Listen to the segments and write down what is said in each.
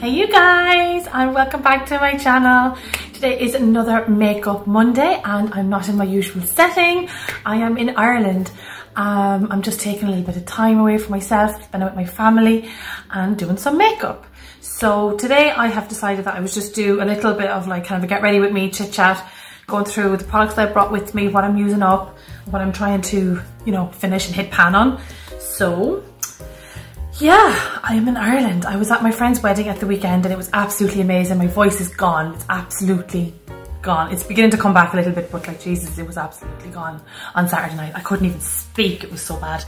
Hey you guys, and welcome back to my channel. Today is another Makeup Monday and I'm not in my usual setting. I am in Ireland. I'm just taking a little bit of time away from myself, spending with my family and doing some makeup. So today I have decided that I would just do a little bit of like kind of a get ready with me, chit chat, going through the products that I brought with me, what I'm using up, what I'm trying to, you know, finish and hit pan on. So yeah, I am in Ireland. I was at my friend's wedding at the weekend and it was absolutely amazing. My voice is gone. It's absolutely gone. It's beginning to come back a little bit, but like Jesus, it was absolutely gone on Saturday night. I couldn't even speak. It was so bad.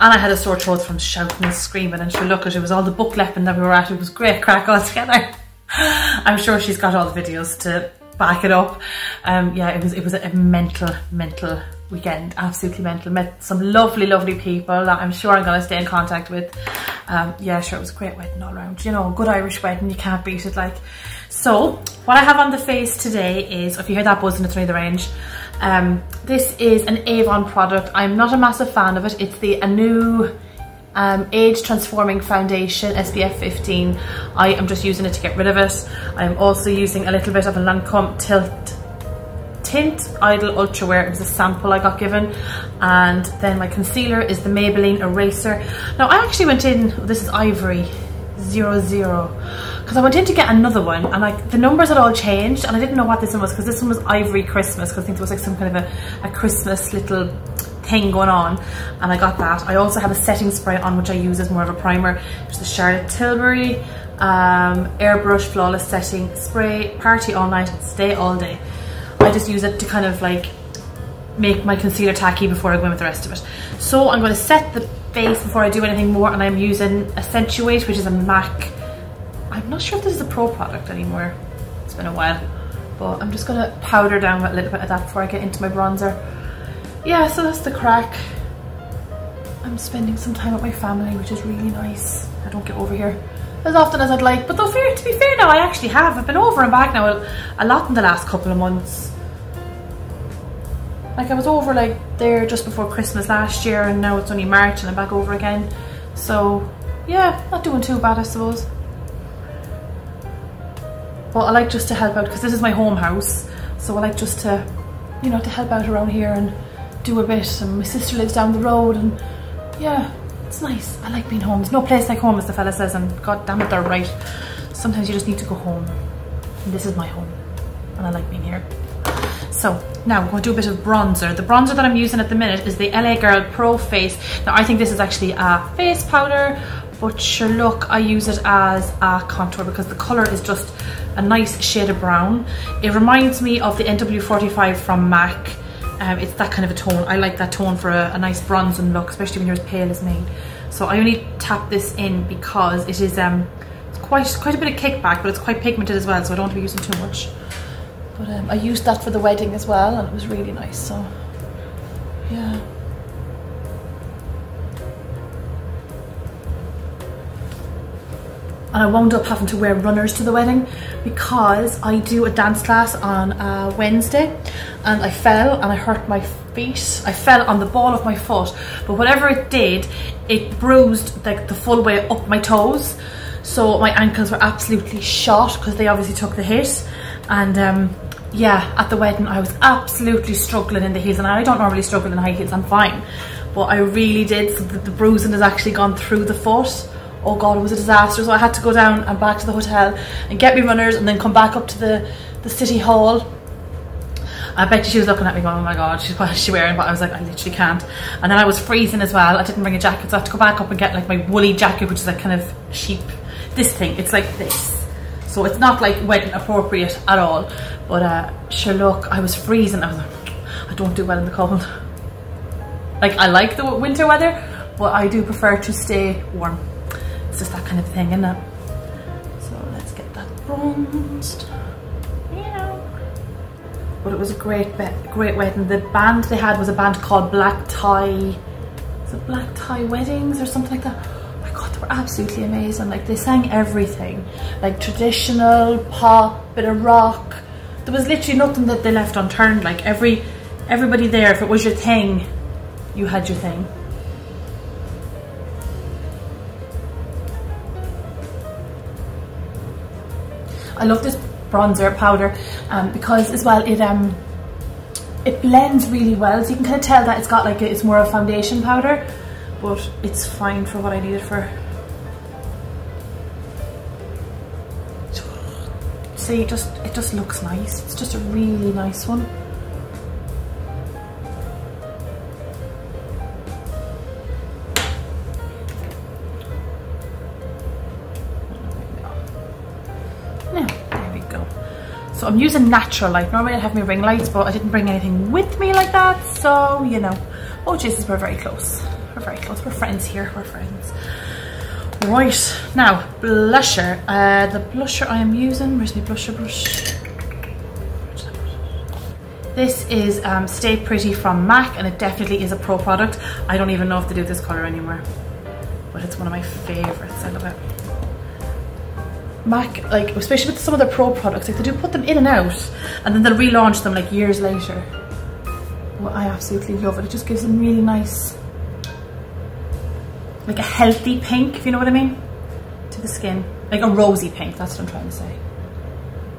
And I had a sore throat from shouting and screaming, and sure look at it, was all the book lepping that we were at. It was great crack all together. I'm sure she's got all the videos to back it up. Yeah, it was a mental weekend, absolutely mental. Met some lovely people that I'm sure I'm gonna stay in contact with. Yeah, sure, it was a great wedding all around, you know, good Irish wedding, you can't beat it, like. So what I have on the face today is, if you hear that buzzing, it's near the range. This is an Avon product. I'm not a massive fan of it. It's the A New Age Transforming Foundation SPF 15. I am just using it to get rid of it. I'm also using a little bit of a Lancome Tilt Tint Idol Ultra Wear. It was a sample I got given. And then my concealer is the Maybelline Eraser. Now I actually went in, this is Ivory 00, because I went in to get another one and like the numbers had all changed and I didn't know what this one was, because this one was Ivory Christmas, because I think there was like some kind of a Christmas little thing going on, and I got that. I also have a setting spray on which I use as more of a primer, which is the Charlotte Tilbury Airbrush Flawless Setting Spray, Party All Night, and Stay All Day. I just use it to kind of like make my concealer tacky before I go in with the rest of it. So I'm going to set the face before I do anything more, and I'm using Accentuate, which is a MAC. I'm not sure if this is a Pro product anymore, it's been a while, but I'm just going to powder down a little bit of that before I get into my bronzer. Yeah, so that's the crack. I'm spending some time with my family, which is really nice. I don't get over here as often as I'd like, but though fair, to be fair now, I actually have. I've been over and back now a lot in the last couple of months. Like I was over like there just before Christmas last year, and now it's only March and I'm back over again. So yeah, not doing too bad I suppose. But I like just to help out, because this is my home house, so I like just to, you know, to help out around here and do a bit. And my sister lives down the road, and yeah, it's nice. I like being home. There's no place like home, as the fella says, and god damn it, they're right. Sometimes you just need to go home, and this is my home and I like being here. So now we're going to do a bit of bronzer. The bronzer that I'm using at the minute is the LA Girl Pro Face. Now I think this is actually a face powder, but sure look, I use it as a contour because the colour is just a nice shade of brown. It reminds me of the NW45 from MAC. It's that kind of a tone. I like that tone for a nice bronzing look, especially when you're as pale as me. So I only tap this in because it is it's quite a bit of kickback, but it's quite pigmented as well, so I don't want to be using too much. But I used that for the wedding as well, and it was really nice, so yeah. And I wound up having to wear runners to the wedding because I do a dance class on a Wednesday, and I fell and I hurt my feet. I fell on the ball of my foot, but whatever it did, it bruised like the full way up my toes. So my ankles were absolutely shot because they obviously took the hit. And yeah, at the wedding I was absolutely struggling in the heels, and I don't normally struggle in high heels, I'm fine, but I really did. So the bruising has actually gone through the foot. Oh god, it was a disaster. So I had to go down and back to the hotel and get me runners, and then come back up to the city hall. I bet you she was looking at me going, oh my god, what is she wearing? But I was like, I literally can't. And then I was freezing as well. I didn't bring a jacket, so I had to go back up and get like my woolly jacket, which is like kind of sheep, this thing, it's like this. So it's not like wedding appropriate at all, but sure look, I was freezing. I was like, I don't do well in the cold. Like I like the winter weather, but I do prefer to stay warm. It's just that kind of thing, isn't it? So let's get that bronzed. Yeah. But it was a great wedding. The band they had was a band called Black Tie. Is it Black Tie Weddings or something like that? They were absolutely amazing. Like they sang everything, like traditional, pop, bit of rock. There was literally nothing that they left unturned. Like everybody there, if it was your thing, you had your thing. I love this bronzer powder because as well it blends really well, so you can kind of tell that it's got like it's more of a foundation powder, but it's fine for what I need it for. See, it just looks nice. It's just a really nice one. So I'm using natural light. Normally I have my ring lights, but I didn't bring anything with me like that, so you know. Oh Jesus, we're very close. We're very close. We're friends here. We're friends. Right, now blusher. The blusher I am using, where's my blusher brush? This is Stay Pretty from MAC, and it definitely is a pro product. I don't even know if they do this colour anymore, but it's one of my favourites. I love it. MAC, like especially with some of the pro products, like they do put them in and out, and then they'll relaunch them like years later. Well, I absolutely love it. It just gives them really nice, like a healthy pink, if you know what I mean, to the skin, like a rosy pink. That's what I'm trying to say.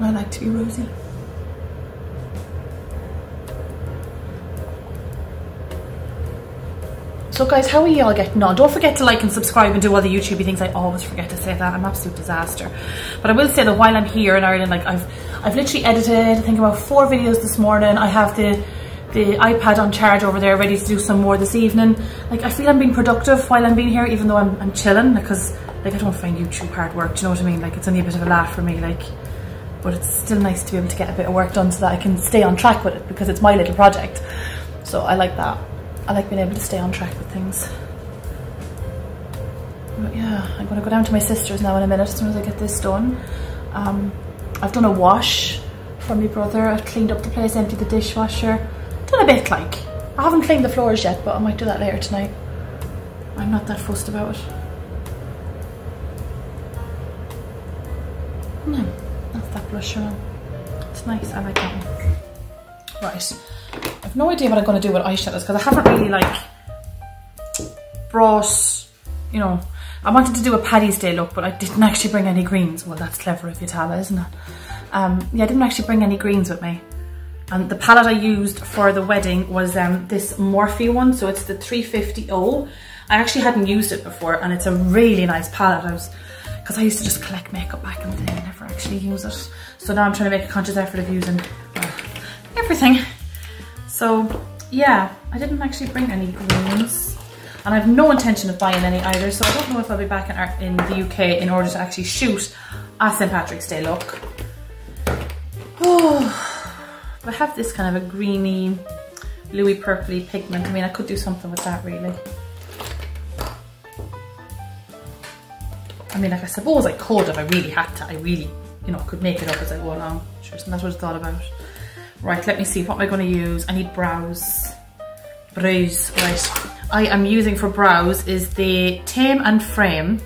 I like to be rosy. So guys, how are y'all getting on? Don't forget to like and subscribe and do all the YouTubey things. I always forget to say that. I'm an absolute disaster. But I will say that while I'm here in Ireland, like I've literally edited, I think about 4 videos this morning. I have the iPad on charge over there, ready to do some more this evening. Like I feel I'm being productive while I'm being here, even though I'm chilling, because like I don't find YouTube hard work. Do you know what I mean? Like it's only a bit of a laugh for me, like, but it's still nice to be able to get a bit of work done so that I can stay on track with it, because it's my little project. So I like that. I like being able to stay on track with things. But yeah, I'm gonna go down to my sister's now in a minute as soon as I get this done. I've done a wash for my brother. I've cleaned up the place, emptied the dishwasher. Done a bit, like. I haven't cleaned the floors yet, but I might do that later tonight. I'm not that fussed about it. No, that's that blusher on. It's nice, I like that one. Right. I've no idea what I'm going to do with eyeshadows, because I haven't really like brought, you know, I wanted to do a Paddy's Day look, but I didn't actually bring any greens. Well, that's clever if you tell, isn't it? Yeah, I didn't actually bring any greens with me. And the palette I used for the wedding was this Morphe one, so it's the 350-O. I actually hadn't used it before, and it's a really nice palette. Because I used to just collect makeup back in the day and never actually use it. So now I'm trying to make a conscious effort of using everything. So yeah, I didn't actually bring any greens, and I have no intention of buying any either, so I don't know if I'll be back in the UK in order to actually shoot a St. Patrick's Day look. Oh, I have this kind of a greeny, Louis purpley pigment. I mean, I could do something with that really. I mean, like I suppose I could if I really had to. I really, you know, could make it up as I go along. Sure, so that's what I thought about. Right, let me see, what am I going to use? I need brows. Brows, right. I am using for brows is the Tame and Frame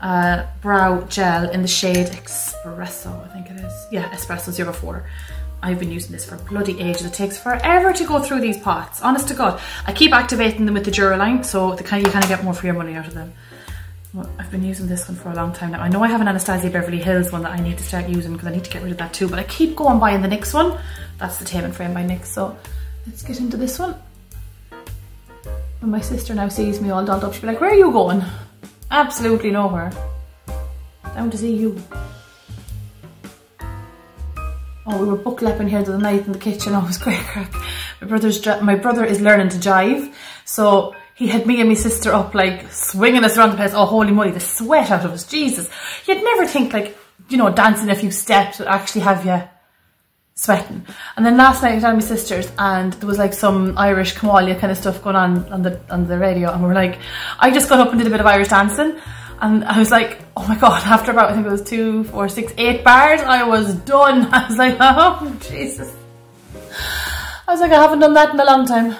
Brow Gel in the shade Espresso, I think it is. Yeah, Espresso 04. I've been using this for bloody ages. It takes forever to go through these pots, honest to God. I keep activating them with the Duraline, so you kind of get more for your money out of them. Well, I've been using this one for a long time now. I know I have an Anastasia Beverly Hills one that I need to start using, because I need to get rid of that too, but I keep going buying the NYX one. That's the Tame and Frame by NYX, so let's get into this one. When my sister now sees me all dolled up, she'll be like, where are you going? Absolutely nowhere. Down to see you. Oh, we were book lepping here the other night in the kitchen. Oh, it was great crack. My brother is learning to jive, so he had me and my sister up, like, swinging us around the place. Oh, holy moly, the sweat out of us, Jesus. You'd never think, like, you know, dancing a few steps would actually have you sweating. And then last night I was down at my sister's, and there was, like, some Irish Camália kind of stuff going on the radio. And we were like, I just got up and did a bit of Irish dancing. And I was like, oh my God, after about, I think it was 2, 4, 6, 8 bars, I was done. I was like, oh, Jesus. I was like, I haven't done that in a long time.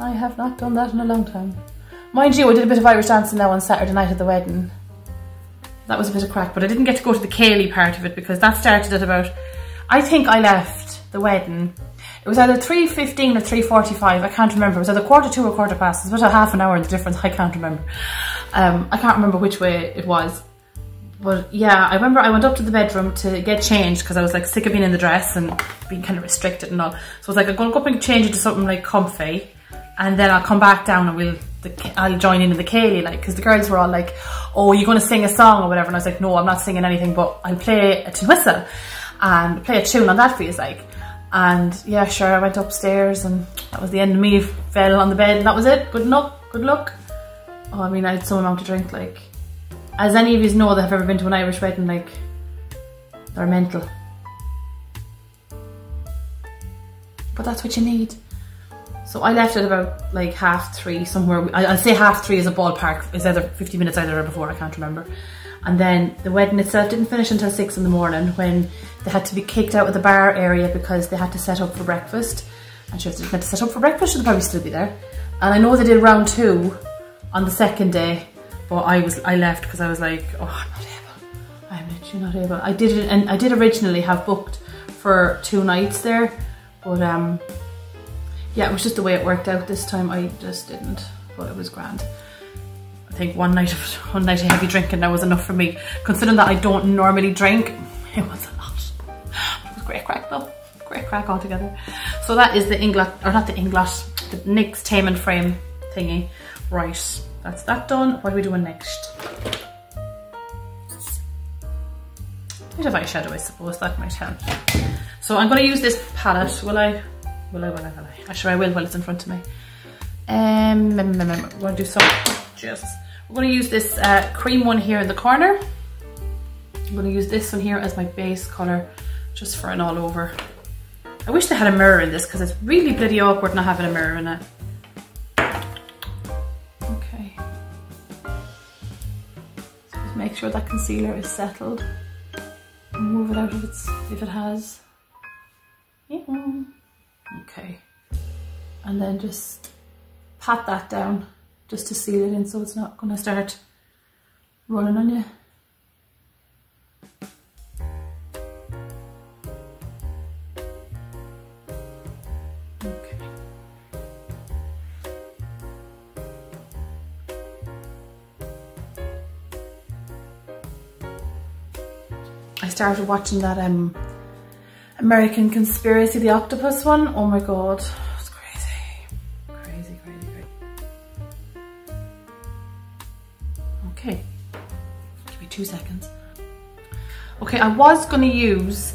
I have not done that in a long time. Mind you, I did a bit of Irish dancing now on Saturday night at the wedding. That was a bit of crack, but I didn't get to go to the Cayley part of it, because that started at about, I think I left the wedding. It was either 3:15 or 3:45, I can't remember. It was either 1:45 or 2 or 1/4 past. It was about a half an hour in the difference, I can't remember. I can't remember which way it was, but yeah, I remember I went up to the bedroom to get changed because I was like sick of being in the dress and being kind of restricted and all. So I was like, I'm gonna go up and change into something like comfy, and then I'll come back down and I'll join in the ceilidh, like, because the girls were all like, oh, you're gonna sing a song or whatever, and I was like, no, I'm not singing anything, but I'll play a tin whistle and play a tune on that for you, like. And yeah, sure, I went upstairs and that was the end of me. Fell on the bed and that was it. Good luck, good luck. Oh, I mean, I had some amount to drink, like, as any of you know that have ever been to an Irish wedding, like, they're mental, but that's what you need. So I left at about like 3:30 somewhere. I'll say 3:30 is a ballpark. It's either 50 minutes either or before, I can't remember. And then the wedding itself didn't finish until 6 in the morning, when they had to be kicked out of the bar area because they had to set up for breakfast. And sure, if they meant to set up for breakfast, they'd probably still be there. And I know they did round 2 on the second day, but I left because I was like, oh, I'm not able. I'm literally not able. I did it, and I did originally have booked for 2 nights there, but yeah, it was just the way it worked out this time. I just didn't, but it was grand. I think one night of heavy drinking that was enough for me. Considering that I don't normally drink, it was a lot. It was great crack though, great crack altogether. So that is the Inglot, or not the Inglot, the NYX Tame and Frame thingy. Right, that's that done. What are we doing next? A bit of eyeshadow, I suppose, that might help. So I'm gonna use this palette, will I? Sure I will while it's in front of me. We're gonna do some, just, we're gonna use this cream one here in the corner. I'm gonna use this one here as my base color, just for an all over. I wish they had a mirror in this because it's really bloody awkward not having a mirror in it. Okay. So just make sure that concealer is settled. Move it out if it has. Yeah. Okay, and then just pat that down just to seal it in so it's not going to start rolling on you. Okay. I started watching that American Conspiracy, the octopus one. Oh my god, it's crazy. Okay, give me 2 seconds. Okay, I was gonna use,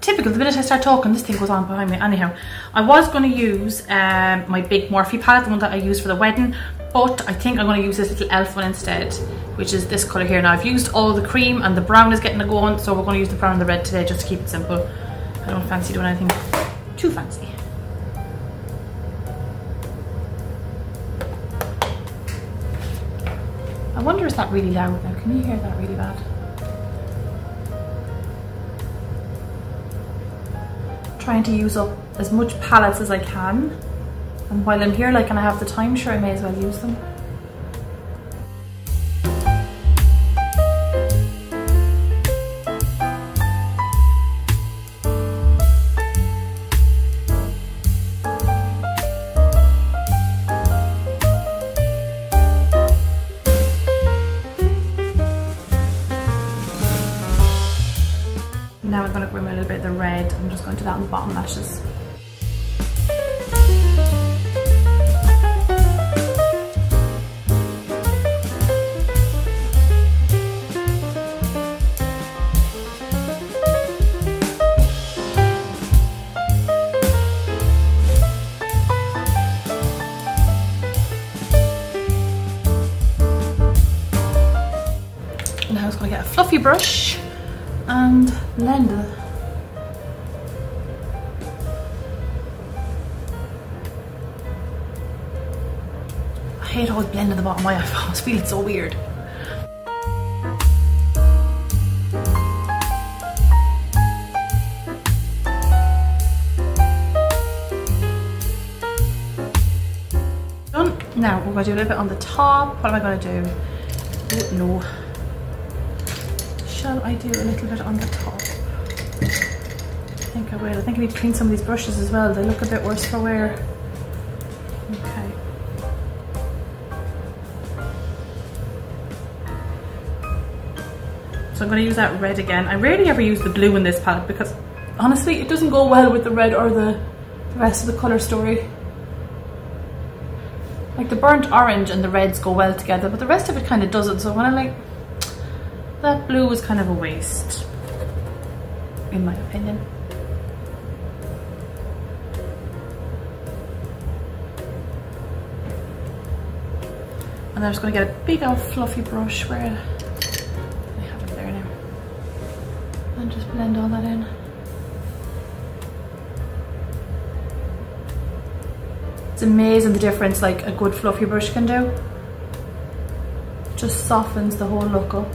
typical, the minute I start talking, this thing goes on behind me. Anyhow, I was gonna use my big Morphe palette, the one that I used for the wedding, but I think I'm gonna use this little elf one instead, which is this colour here. Now I've used all the cream and the brown is getting a go on, so we're gonna use the brown and the red today just to keep it simple. I don't fancy doing anything too fancy. I wonder, is that really loud now? Can you hear that really bad? I'm trying to use up as much palettes as I can. And while I'm here, like, and I have the time, sure, I may as well use them. Now I'm going to bring a little bit of the red. I'm just going to do that on the bottom lashes. Brush and blend it. I hate always blending the bottom of my eye. I always feel it's so weird. Done. Now we're going to do a little bit on the top. What am I going to do? Oh, no. Shall I do a little bit on the top? I think I will. I think I need to clean some of these brushes as well. They look a bit worse for wear. Okay. So I'm going to use that red again. I rarely ever use the blue in this palette because honestly it doesn't go well with the red or the rest of the colour story. Like the burnt orange and the reds go well together, but the rest of it kind of doesn't. So when I like, that blue was kind of a waste, in my opinion. And I'm just going to get a big old fluffy brush where I have it there now. And just blend all that in. It's amazing the difference like a good fluffy brush can do. It just softens the whole look up.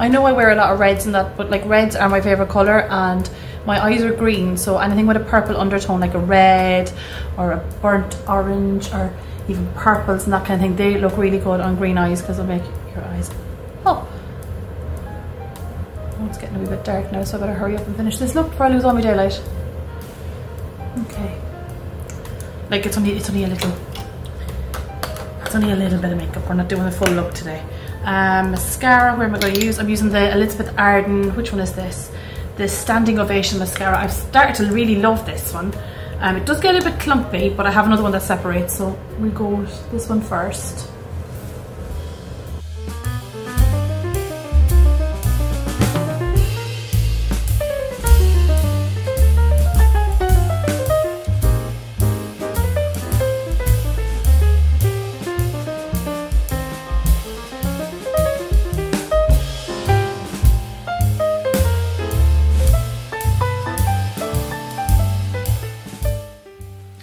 I know I wear a lot of reds and that, but like reds are my favorite color and my eyes are green, so anything with a purple undertone like a red or a burnt orange or even purples and that kind of thing, they look really good on green eyes because they'll make your eyes pop. Oh, it's getting a wee bit dark now, so I better hurry up and finish this look before I lose all my daylight. Okay, like it's only a little bit of makeup, we're not doing a full look today. Mascara, where am I going to use? I'm using the Elizabeth Arden, which one is this? This Standing Ovation Mascara. I've started to really love this one. It does get a bit clumpy, but I have another one that separates, so we'll go with this one first.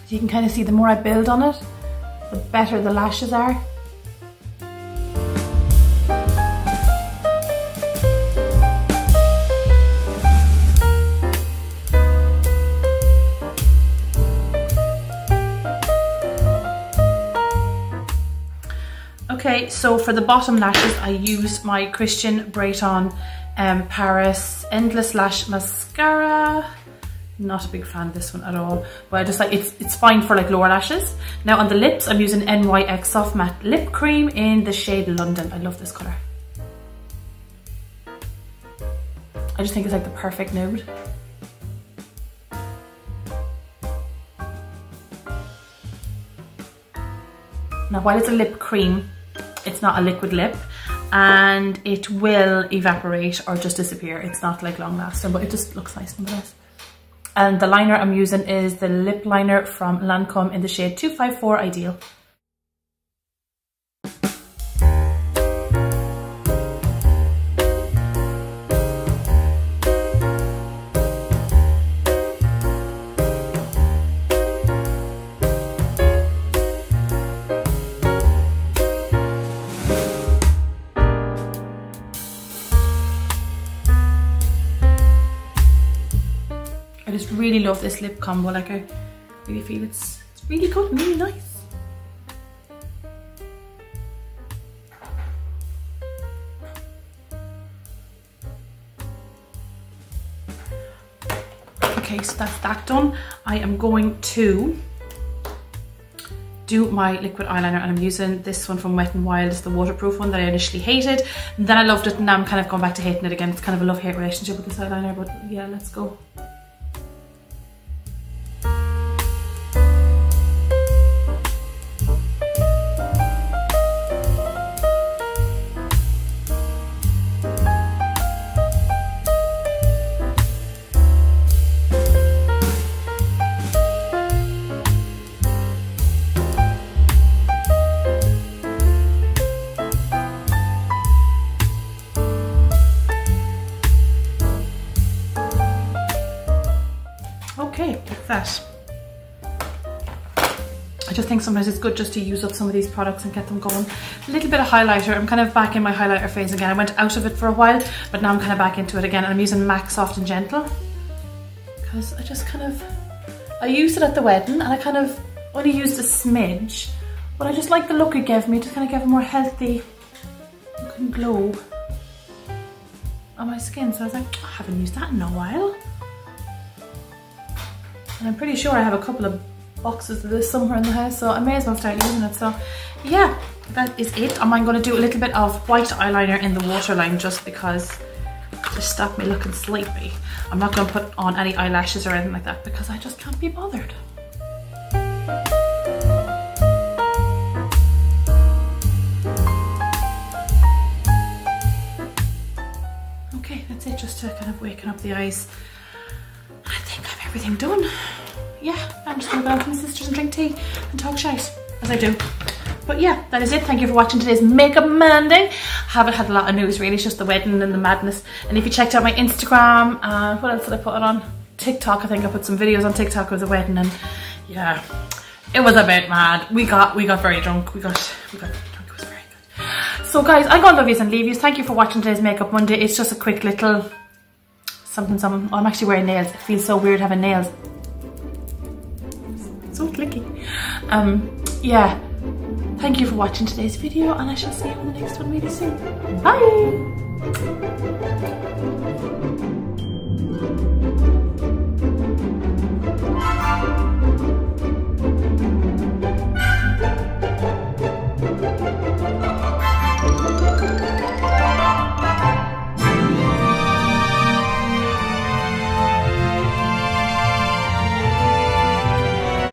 You can kind of see the more I build on it, the better the lashes are. Okay, so for the bottom lashes I used my Christian Breton Paris Endless Lash Mascara. Not a big fan of this one at all, but I just like it's fine for like lower lashes. Now on the lips I'm using NYX Soft Matte Lip Cream in the shade London. I love this colour. I just think it's like the perfect nude. Now while it's a lip cream, it's not a liquid lip and it will evaporate or just disappear. It's not like long lasting, but it just looks nice nonetheless. And the liner I'm using is the lip liner from Lancome in the shade 254 Ideal. Really love this lip combo, like I really feel it's really good and really nice. Okay, so that's that done. I am going to do my liquid eyeliner and I'm using this one from Wet n Wild. It's the waterproof one that I initially hated and then I loved it and now I'm kind of going back to hating it again. It's kind of a love-hate relationship with this eyeliner, but yeah, let's go. I just think sometimes it's good just to use up some of these products and get them going. A little bit of highlighter. I'm kind of back in my highlighter phase again. I went out of it for a while, but now I'm kind of back into it again. And I'm using MAC Soft and Gentle because I used it at the wedding and I kind of only used a smidge But I just like the look it gave me, just kind of gave a more healthy looking glow on my skin. So I was like, I haven't used that in a while. And I'm pretty sure I have a couple of boxes of this somewhere in the house, so I may as well start using it. So yeah, that is it. I'm going to do a little bit of white eyeliner in the waterline just because to stop me looking sleepy. I'm not going to put on any eyelashes or anything like that because I just can't be bothered. Okay, that's it, just to kind of waken up the eyes. And I think I have everything done. Yeah, I'm just going to go out with my sisters and drink tea and talk shite, as I do. But yeah, that is it. Thank you for watching today's Makeup Monday. I haven't had a lot of news really, it's just the wedding and the madness. And if you checked out my Instagram, what else did I put it on? TikTok, I think I put some videos on TikTok of the wedding, and yeah, it was a bit mad. We got very drunk, we got drunk, it was very good. So guys, I'm going to love yous and leave yous. Thank you for watching today's Makeup Monday. It's just a quick little something. Oh, I'm actually wearing nails. It feels so weird having nails. So clicky. Yeah. Thank you for watching today's video, and I shall see you in the next one really soon. Bye!